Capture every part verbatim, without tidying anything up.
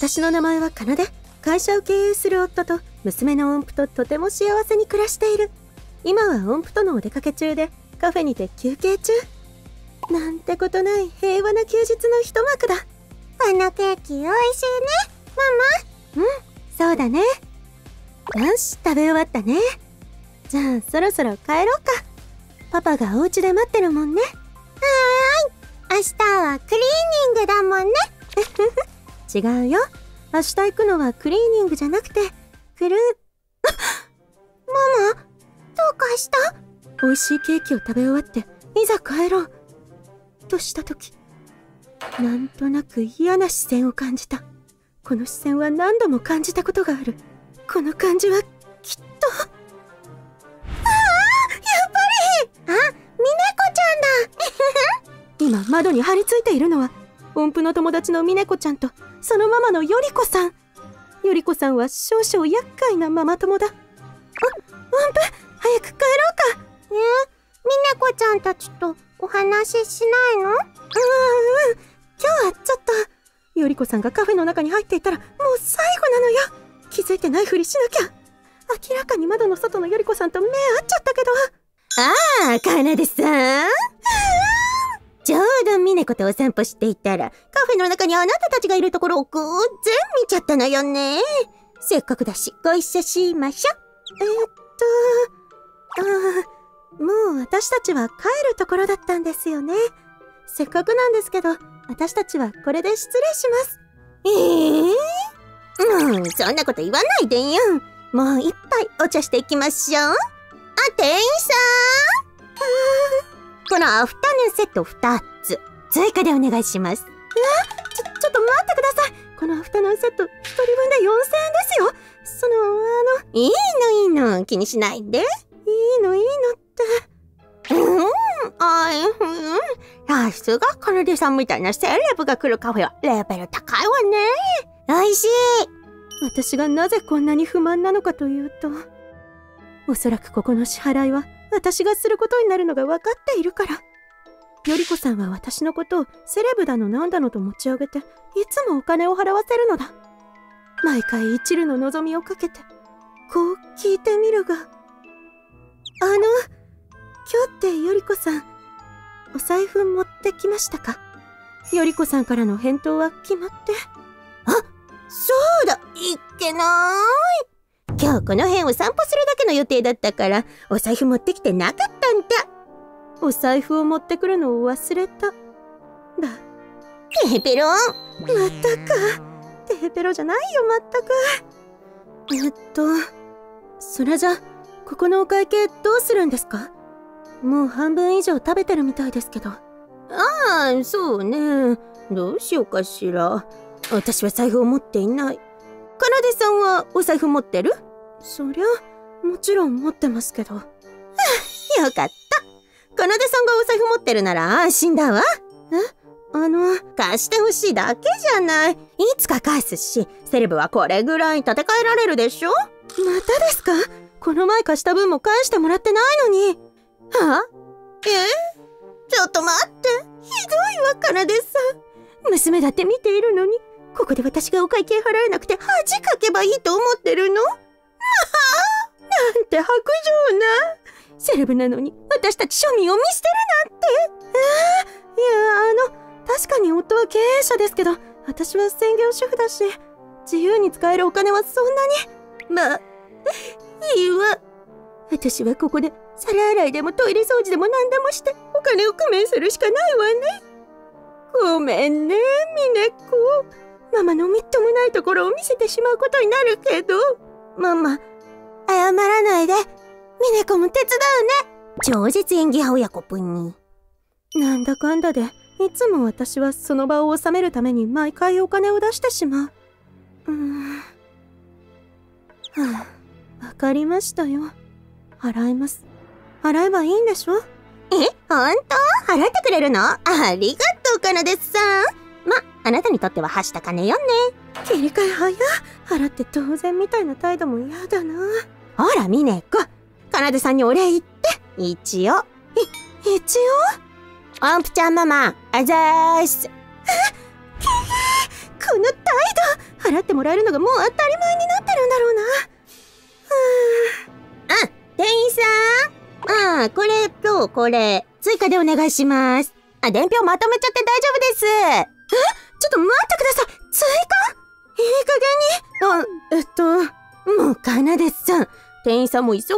私の名前はかなで。会社を経営する夫と娘の音符ととても幸せに暮らしている。今は音符とのお出かけ中でカフェにて休憩中。なんてことない平和な休日の一幕だ。このケーキおいしいね、ママ。うん、そうだね。よし、食べ終わったね。じゃあそろそろ帰ろうか。パパがお家で待ってるもんね。はーい、明日はクリーニングだもんね。違うよ、明日行くのはクリーニングじゃなくてクルーママ、どうかした？美味しいケーキを食べ終わっていざ帰ろうとした時、なんとなく嫌な視線を感じた。この視線は何度も感じたことがある。この感じはきっと、ああ、やっぱり、あ、みねこちゃんだ。今窓に張り付いているのは音符の友達のみねこちゃんとそのママのよりこさん。よりこさんは少々厄介なママ友だ。あ、音符、早く帰ろうか。え、みねこちゃんたちとお話ししないの？うんうん、今日はちょっと。よりこさんがカフェの中に入っていたらもう最後なのよ。気づいてないふりしなきゃ。明らかに窓の外のよりこさんと目合っちゃったけど。ああ、かなでさん、ちょうどみねことお散歩していたらカフェの中にあなたたちがいるところを偶然見ちゃったのよね。せっかくだしご一緒しましょ。えー、っとああ、もう私たちは帰るところだったんですよね。せっかくなんですけど、私たちはこれで失礼します。ええー、もうそんなこと言わないでよ。もう一杯お茶していきましょう。あ、店員さん、このアフタヌーンセットふたつ追加でお願いします。え、ちょちょっと待ってください。このアフタヌーンセットひとりぶんでよんせんえんですよ。そのあのいいのいいの、気にしないで。いいのいいのって。うん、あい、うん。さすがかなでさんみたいなセレブが来るカフェはレベル高いわね。おいしい。私がなぜこんなに不満なのかというと、おそらくここの支払いは私がすることになるのが分かっているから。よりこさんは私のことをセレブだのなんだのと持ち上げて、いつもお金を払わせるのだ。毎回一縷の望みをかけて、こう聞いてみるが。あの、今日ってよりこさん、お財布持ってきましたか？よりこさんからの返答は決まって。あ、そうだ、いっけなーい。今日この辺を散歩するだけの予定だったから、お財布持ってきてなかったんだ。お財布を持ってくるのを忘れた。だ。テペロン。またか。テペロじゃないよ、まったく。えっと、それじゃ、ここのお会計どうするんですか？もう半分以上食べてるみたいですけど。ああ、そうね。どうしようかしら。私は財布を持っていない。かなでさんはお財布持ってる？そりゃ、もちろん持ってますけど。はあ、よかった。かなでさんがお財布持ってるなら安心だわ。え？あの、貸してほしいだけじゃない。いつか返すし、セレブはこれぐらい立て替えられるでしょ？またですか？この前貸した分も返してもらってないのに。はあ？え？ちょっと待って。ひどいわ、かなでさん。娘だって見ているのに、ここで私がお会計払えなくて恥かけばいいと思ってるの？まあ、なんて薄情な。セレブなのに私たち庶民を見捨てるなんて。ああ、いや、あの、確かに夫は経営者ですけど、私は専業主婦だし、自由に使えるお金はそんなに。まあ、いいわ。私はここで皿洗いでもトイレ掃除でも何でもしてお金を工面するしかないわね。ごめんね、みねこ。ママのみっともないところを見せてしまうことになるけど。ママ、謝らないで。みねこも手伝うね。超絶演技派親子ぷに。なんだかんだで、いつも私はその場を収めるために毎回お金を出してしまう。うーん。はあ、わかりましたよ。払います。払えばいいんでしょ？え、ほんと？払ってくれるの？ありがとう、かなでさん。ま、あなたにとってははした金よね。切り替え早っ。払って当然みたいな態度も嫌だな。ほら、みねこ。かなでさんにお礼言って。一応。い、一応？音符ちゃんママ、あざーす。この態度、払ってもらえるのがもう当たり前になってるんだろうな。はあ、あ、店員さん。ああ、これとこれ、追加でお願いします。あ、伝票まとめちゃって大丈夫です。え、ちょっと待ってください。追加？いい加減に。あ、えっと、もうかなでさん。店員さんも忙し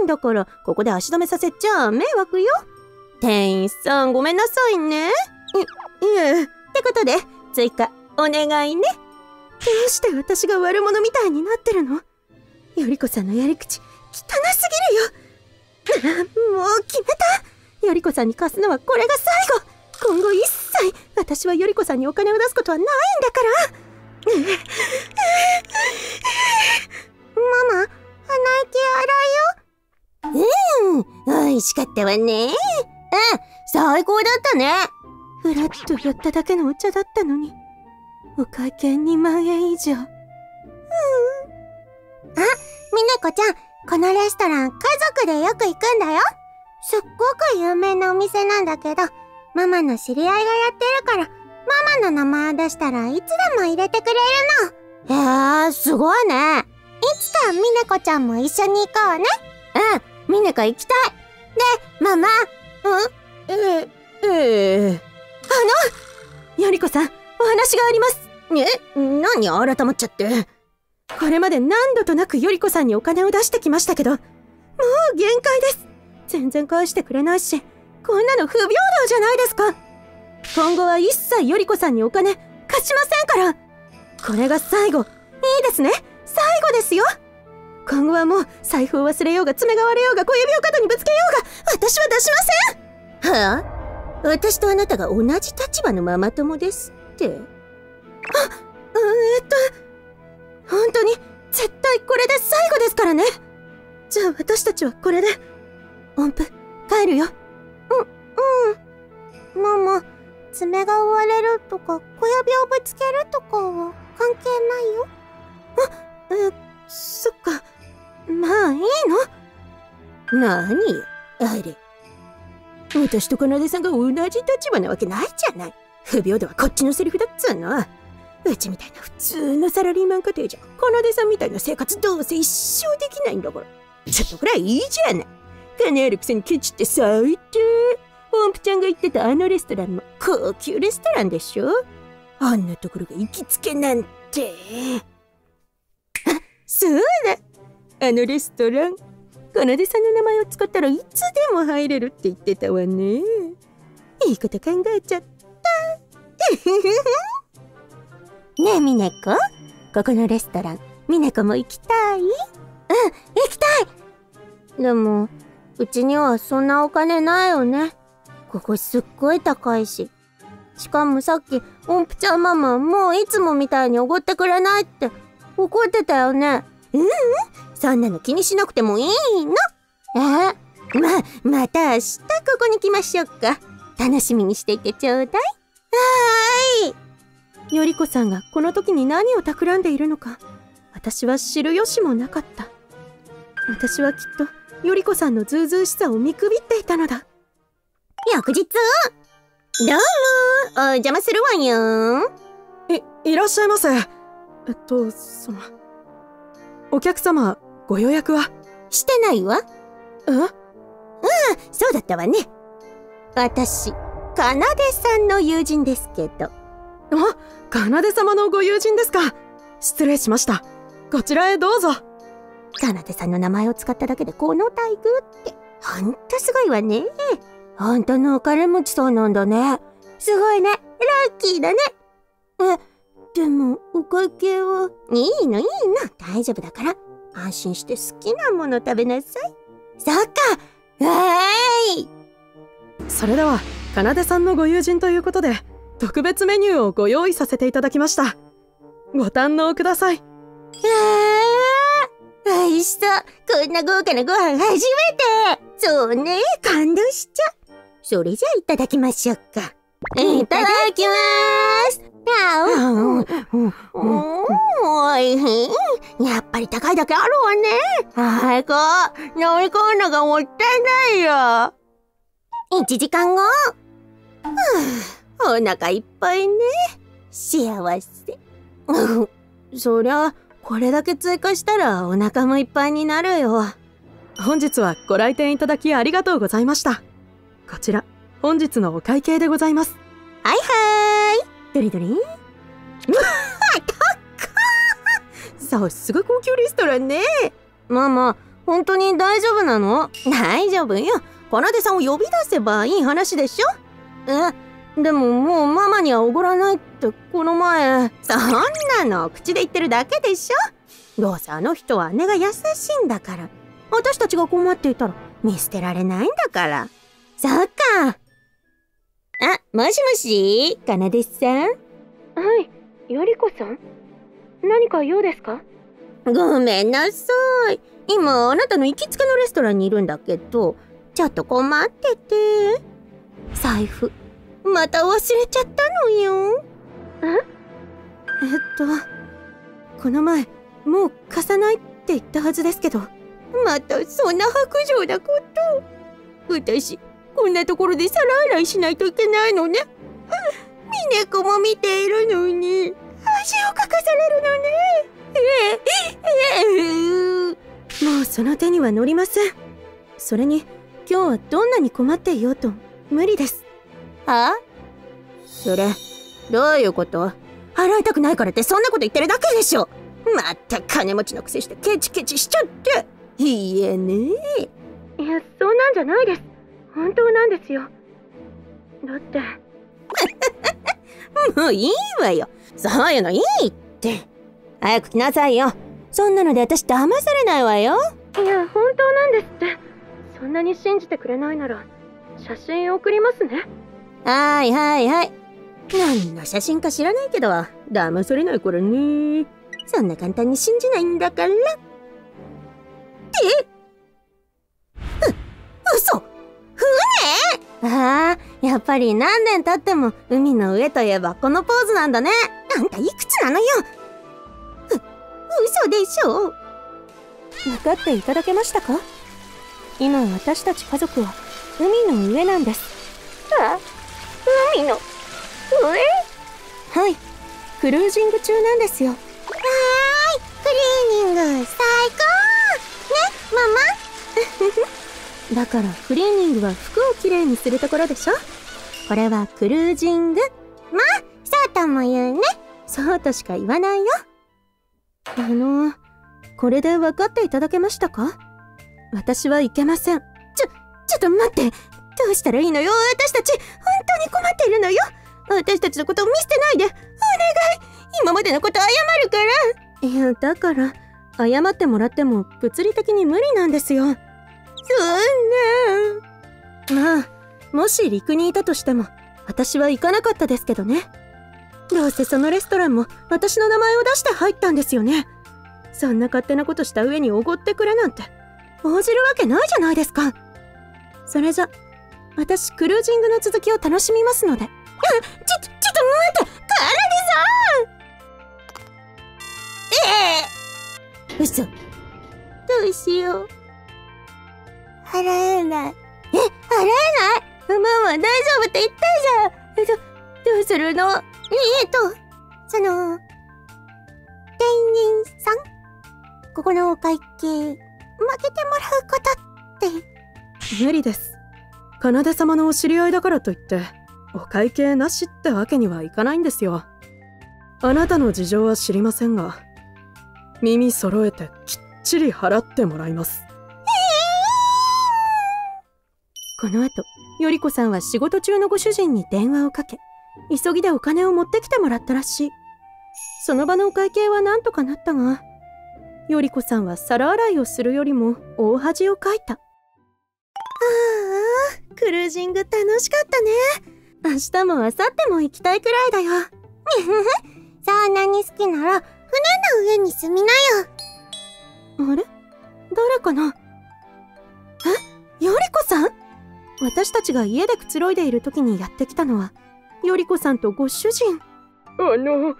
いんだから、ここで足止めさせちゃ迷惑よ。店員さん、ごめんなさいね。い、いえ。ってことで、追加、お願いね。どうして私が悪者みたいになってるの？よりこさんのやり口、汚すぎるよ。もう決めた。よりこさんに貸すのはこれが最後。今後一切、私はよりこさんにお金を出すことはないんだから。ママ、鼻息荒いよ。うん、美味しかったわね。うん、最高だったね。ふらっと寄っただけのお茶だったのに、お会計にまんえん以上。うん。あ、みねこちゃん、このレストラン家族でよく行くんだよ。すっごく有名なお店なんだけど、ママの知り合いがやってるから、ママの名前を出したらいつでも入れてくれるの。へえ、すごいね。いつかみねこちゃんも一緒に行こうね。うん、みねこ行きたい。で、ママ。ん？え、ええ。あの、よりこさん、お話があります。え、何改まっちゃって。これまで何度となくよりこさんにお金を出してきましたけど、もう限界です。全然返してくれないし、こんなの不平等じゃないですか。今後は一切よりこさんにお金貸しませんから。これが最後、いいですね。最後ですよ。今後はもう財布を忘れようが爪が割れようが小指を肩にぶつけようが私は出しません。はあ、私とあなたが同じ立場のママ友ですって。あ、えっと本当に絶対これで最後ですからね。じゃあ私たちはこれで音符帰るよ。うん、うん。ママ、爪が割れるとか小指をぶつけるとかは関係ないよ。あ、え、そっか。まあいいの。なにあれ、私とかなでさんが同じ立場なわけないじゃない。不平等はこっちのセリフだっつうの。うちみたいな普通のサラリーマン家庭じゃかなでさんみたいな生活どうせ一生できないんだから、ちょっとくらいいいじゃない。金あるくせにケチって最低。音符ちゃんが言ってたあのレストランも高級レストランでしょ。あんなところが行きつけなんて。そうだ、あのレストラン、かなでさんの名前を使ったらいつでも入れるって言ってたわね。いいこと考えちゃった。ねえみねこ、ここのレストランみねこも行きたい？うん、行きたい。でもうちにはそんなお金ないよね。ここすっごい高いし、しかもさっき音符ちゃんママもういつもみたいにおごってくれないって怒ってたよね。ううん、そんなの気にしなくてもいいの。あ、ま、また明日ここに来ましょうか。楽しみにしていてちょうだい。はーい。よりこさんがこの時に何を企んでいるのか、私は知る由もなかった。私はきっとよりこさんのずうずうしさを見くびっていたのだ。翌日。どうも、お邪魔するわよ。い、いらっしゃいませ。えっと、その、お客様、ご予約はしてないわ。え？うん、そうだったわね。私、かなでさんの友人ですけど。あ、かなで様のご友人ですか。失礼しました。こちらへどうぞ。かなでさんの名前を使っただけでこの待遇って、ほんとすごいわね。あんたのお金持ちそうなんだね。すごいね。ラッキーだね。え、でも、お会計は。いいのいいの、大丈夫だから。安心して好きなもの食べなさい。そっか、わーい。それでは、かなでさんのご友人ということで、特別メニューをご用意させていただきました。ご堪能ください。わー、美味しそう。こんな豪華なご飯初めて。そうね、感動しちゃう。それじゃあいただきましょうか。いただきまーす。おいしい。やっぱり高いだけあるわね。最高。乗り込むのがもったいないよ。いちじかんご。お腹いっぱいね。幸せ。そりゃ、これだけ追加したらお腹もいっぱいになるよ。本日はご来店いただきありがとうございました。こちら、本日のお会計でございます。はいはーい。どりどり。うわあ、高っ。さすが高級レストランね。ママ、本当に大丈夫なの？大丈夫よ。かなでさんを呼び出せばいい話でしょ。え、でももうママにはおごらないってこの前。そんなの口で言ってるだけでしょ。どうせあの人は姉が優しいんだから、私たちが困っていたら見捨てられないんだから。そっか。あ、もしもし、かなでさん。はい、よりこさん。何か用ですか？ごめんなさい。今あなたの行きつけのレストランにいるんだけど、ちょっと困ってて。財布また忘れちゃったのよ。ええっとこの前もう貸さないって言ったはずですけど、またそんな薄情なこと。私こんなところで皿洗いしないといけないのね。みねこも見ているのに恥をかかされるのね。ええええ、もうその手には乗りません。それに今日はどんなに困っていようと無理です。はあ？それどういうこと？払いたくないからってそんなこと言ってるだけでしょ。また金持ちのくせしてケチケチしちゃって。いいえねえ。いや、そんなんじゃないです。本当なんですよ。だってもういいわよ、そういうのいいって。早く来なさいよ。そんなので私騙されないわよ。いや、本当なんですって。そんなに信じてくれないなら写真送りますね。はいはいはい。何の写真か知らないけど騙されないからね。そんな簡単に信じないんだから。えっ、う嘘、船？ああ、やっぱり何年経っても海の上といえばこのポーズなんだね。あんたいくつなのよ。う嘘でしょ。分かっていただけましたか？今私たち家族は海の上なんです。あ、海の上？はい、クルージング中なんですよ。はーい、クリーニング最高ね、ママ。だからクリーニングは服をきれいにするところでしょ。これはクルージング。まあ、そうとも言うね。そうとしか言わないよ。あの、これで分かっていただけましたか？私はいけません。ちょ、ちょっと待って。どうしたらいいのよ。私たち、本当に困っているのよ。私たちのことを見捨てないで。お願い。今までのこと謝るから。いや、だから、謝ってもらっても物理的に無理なんですよ。そんな。まあ、もし陸にいたとしても、私は行かなかったですけどね。どうせそのレストランも私の名前を出して入ったんですよね。そんな勝手なことした上におごってくれなんて。応じるわけないじゃないですか。それじゃ、私クルージングの続きを楽しみますので。ちょ、ちょっと待って、カナデさん。ええー、嘘。どうしよう。払えない。え、払えない？ママ大丈夫って言ったじゃん。ど、どうするの？えっと、その、店員さん？ここのお会計。負けてもらうことって無理です。かなで様のお知り合いだからといってお会計なしってわけにはいかないんですよ。あなたの事情は知りませんが、耳揃えてきっちり払ってもらいます。この後、よりこさんは仕事中のご主人に電話をかけ、急ぎでお金を持ってきてもらったらしい。その場のお会計はなんとかなったが、よりこさんは皿洗いをするよりも大恥をかいた。ああ、クルージング楽しかったね。明日も明後日も行きたいくらいだよ。そんなに好きなら船の上に住みなよ。あれ、誰かな？え、よりこさん？私たちが家でくつろいでいる時にやってきたのはよりこさんとご主人。あの、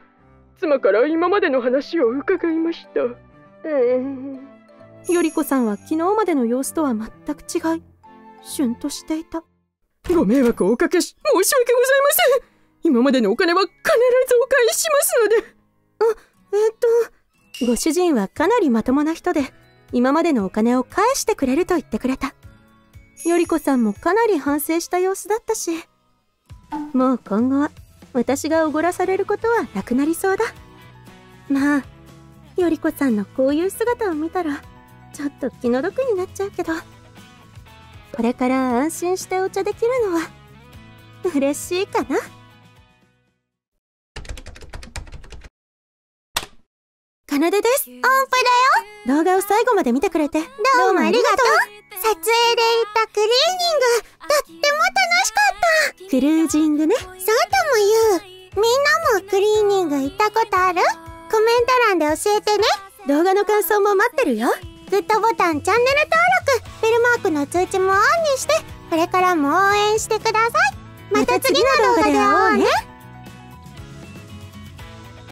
妻から今までの話を伺いました。よりこさんは昨日までの様子とは全く違い、しゅんとしていた。ご迷惑をおかけし申し訳ございません。今までのお金は必ずお返ししますので。あ、えっとご主人はかなりまともな人で、今までのお金を返してくれると言ってくれた。より子さんもかなり反省した様子だったし、もう今後は私がおごらされることはなくなりそうだ。まあより子さんのこういう姿を見たらちょっと気の毒になっちゃうけど、これから安心してお茶できるのは嬉しいかな。かなでです。音符だよ。動画を最後まで見てくれてどうもありがとう。撮影で行ったクリーニングとっても楽しかった。クルージングね。そうとも言う。みんなもクリーニング行ったことある？コメント欄で教えてね。動画の感想も待ってるよ。グッドボタン、チャンネル登録、ベルマークの通知もオンにして、これからも応援してください。また次の動画で会おう。